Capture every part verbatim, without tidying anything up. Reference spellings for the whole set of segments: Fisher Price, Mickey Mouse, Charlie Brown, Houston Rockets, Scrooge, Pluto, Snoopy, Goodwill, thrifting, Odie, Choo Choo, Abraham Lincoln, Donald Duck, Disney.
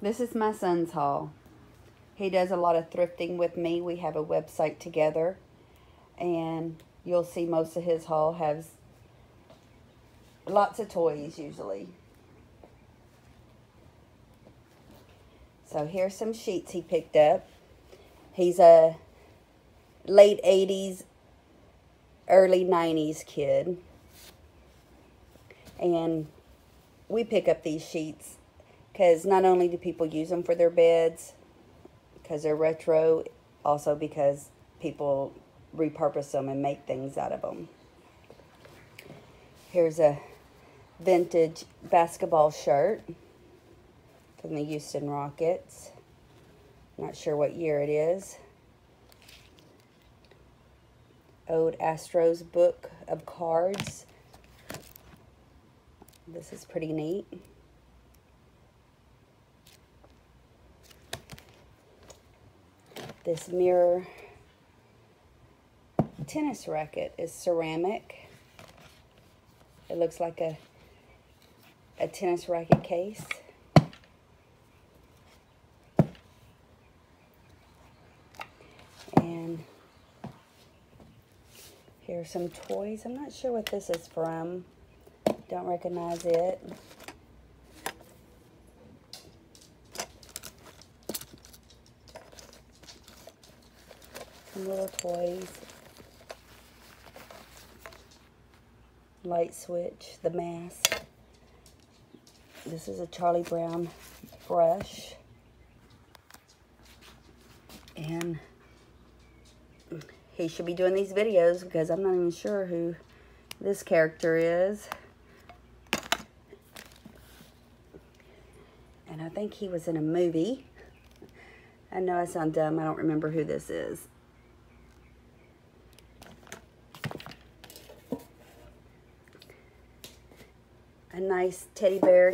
This is my son's haul. He does a lot of thrifting with me. We have a website together, and you'll see most of his haul has lots of toys usually. So here's some sheets he picked up. He's a late eighties, early nineties kid. And we pick up these sheets because not only do people use them for their beds, because they're retro, also because people repurpose them and make things out of them. Here's a vintage basketball shirt from the Houston Rockets. Not sure what year it is. Old Astro's book of cards. This is pretty neat. This mirror tennis racket is ceramic. It looks like a, a tennis racket case. And here are some toys. I'm not sure what this is from. Don't recognize it. Some little toys. Light switch, the mask. This is a Charlie Brown brush. And he should be doing these videos because I'm not even sure who this character is. And I think he was in a movie. I know I sound dumb. I don't remember who this is. A nice teddy bear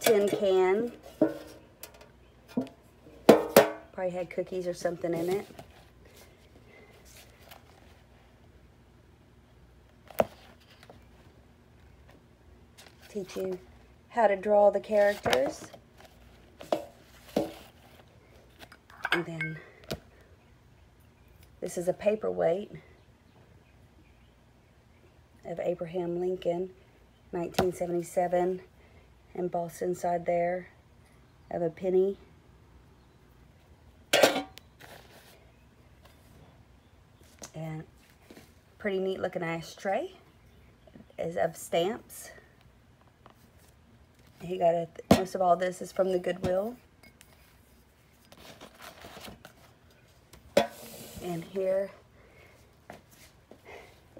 tin can. Probably had cookies or something in it. Teach you how to draw the characters. And then this is a paperweight of Abraham Lincoln, nineteen seventy-seven, embossed inside there of a penny. And pretty neat looking ashtray is of stamps. He got it. Most of all, this is from the Goodwill. And here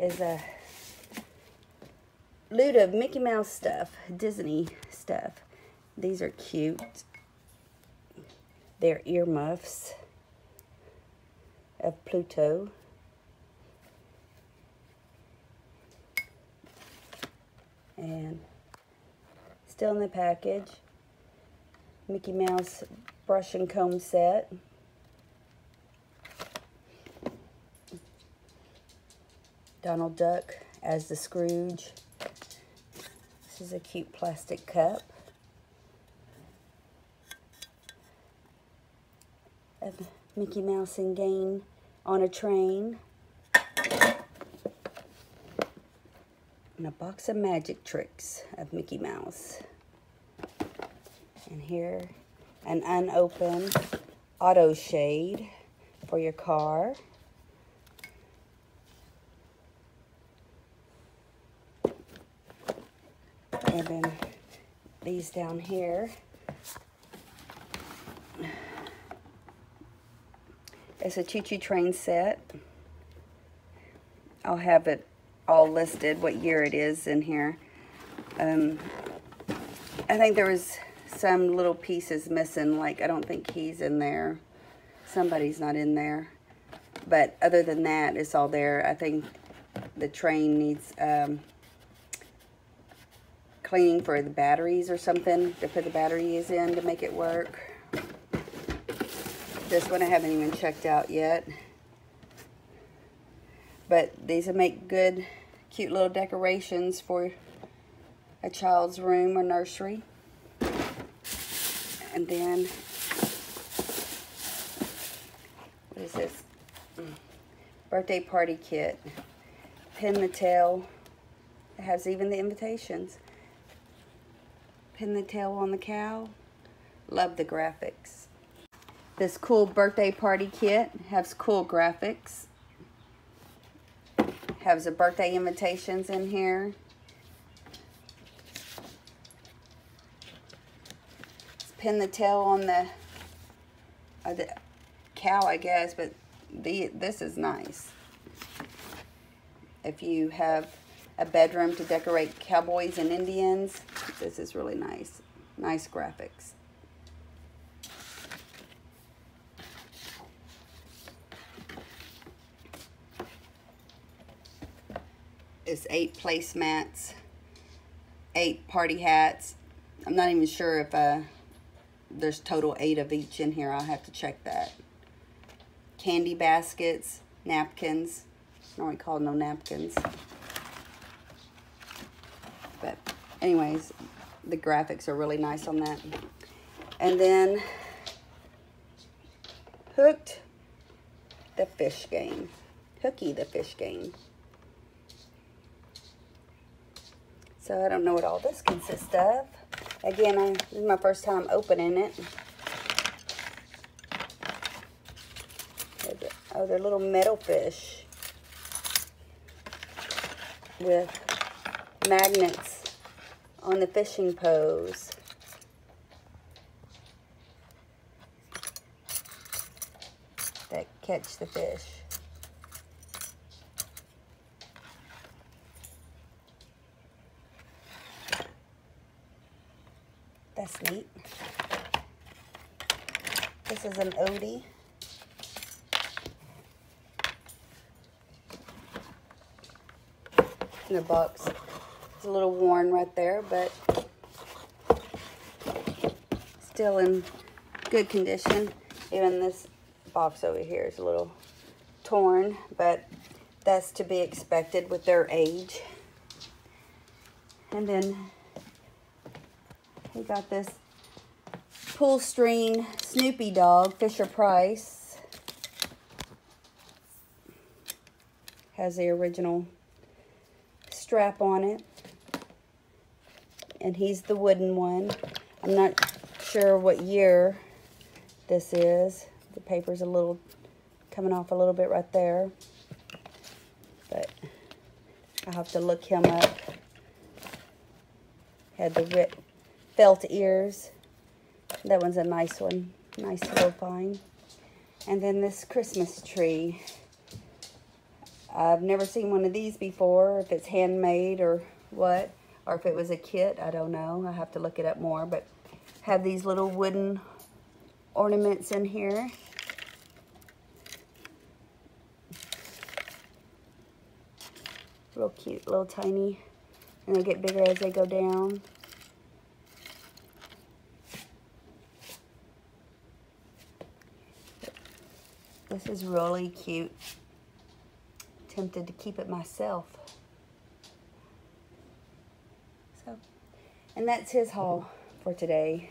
is a loot of Mickey Mouse stuff, Disney stuff. These are cute. They're earmuffs of Pluto. And still in the package, Mickey Mouse brush and comb set. Donald Duck as the Scrooge. This is a cute plastic cup. Of Mickey Mouse and Gain on a train. And a box of magic tricks of Mickey Mouse. And here, an unopened auto shade for your car. And then these down here. It's a Choo Choo train set. I'll have it all listed what year it is in here. Um, I think there was some little pieces missing. Like, I don't think he's in there. Somebody's not in there. But other than that, it's all there. I think the train needs um, cleaning for the batteries or something to put the batteries in to make it work. This one I haven't even checked out yet. But these will make good cute little decorations for a child's room or nursery. And then, what is this? Birthday party kit. Pin the tail. It has even the invitations. Pin the tail on the cow. Love the graphics. This cool birthday party kit has cool graphics. Has the birthday invitations in here. Let's pin the tail on the, uh, the cow, I guess, but the this is nice. If you have a bedroom to decorate cowboys and Indians, this is really nice. Nice graphics. It's eight placemats, eight party hats. I'm not even sure if uh, there's total eight of each in here. I'll have to check that. Candy baskets, napkins. I don't recall no napkins. But anyways, the graphics are really nice on that. And then Hooked the Fish Game. Hooky the Fish Game. So I don't know what all this consists of. Again, I, this is my first time opening it. Oh, they're little metal fish with magnets on the fishing poles. That catch the fish. That's neat. This is an Odie. In the box. It's a little worn right there, but still in good condition. Even this box over here is a little torn, but that's to be expected with their age. And then we got this pull string Snoopy dog, Fisher Price. Has the original strap on it. And he's the wooden one. I'm not sure what year this is. The paper's a little, coming off a little bit right there. But I'll have to look him up. Had the rip. Felt ears. That one's a nice one. Nice little find. And then this Christmas tree. I've never seen one of these before. If it's handmade or what. Or if it was a kit. I don't know. I have to look it up more. But have these little wooden ornaments in here. Real cute. Little tiny. And they get bigger as they go down. This is really cute. Tempted to keep it myself. So, and that's his haul for today.